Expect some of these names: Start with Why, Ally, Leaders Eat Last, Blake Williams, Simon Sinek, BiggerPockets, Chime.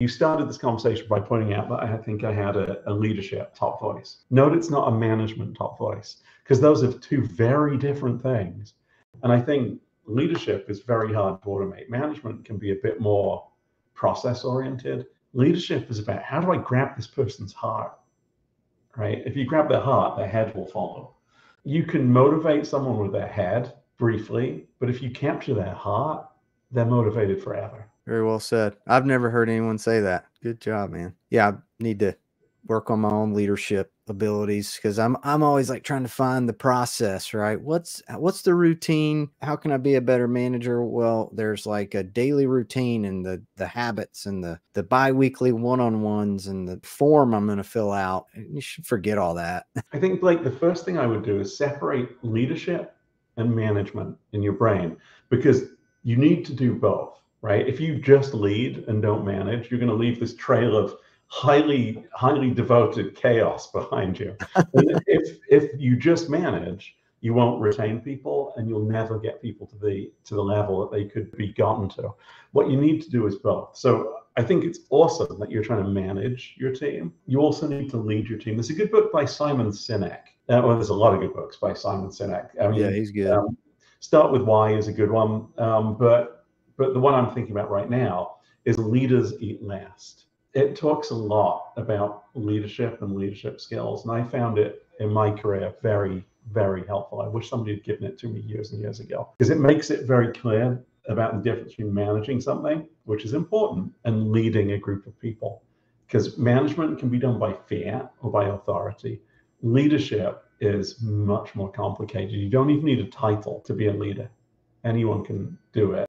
You started this conversation by pointing out that I think I had a leadership top voice. Note it's not a management top voice, because those are two very different things. And I think leadership is very hard to automate. Management can be a bit more process oriented. Leadership is about, how do I grab this person's heart, right? If you grab their heart, their head will follow. You can motivate someone with their head briefly, but if you capture their heart, they're motivated forever. Very well said. I've never heard anyone say that. Good job, man. Yeah, I need to work on my own leadership abilities, because I'm always like trying to find the process, right? What's the routine? How can I be a better manager? Well, there's like a daily routine and the habits and the bi-weekly one-on-ones and the form I'm going to fill out. You should forget all that. I think, Blake, the first thing I would do is separate leadership and management in your brain, because you need to do both. Right? If you just lead and don't manage, you're going to leave this trail of highly, highly devoted chaos behind you. And if you just manage, you won't retain people, and you'll never get people to the level that they could be gotten to. What you need to do is both. So I think it's awesome that you're trying to manage your team. You also need to lead your team. There's a good book by Simon Sinek. Well, there's a lot of good books by Simon Sinek. I mean, yeah, he's good. Start with Why is a good one, but the one I'm thinking about right now is Leaders Eat Last. It talks a lot about leadership and leadership skills, and I found it in my career very, very helpful. I wish somebody had given it to me years and years ago, because it makes it very clear about the difference between managing something, which is important, and leading a group of people. Because management can be done by fear or by authority. Leadership is much more complicated. You don't even need a title to be a leader. Anyone can do it.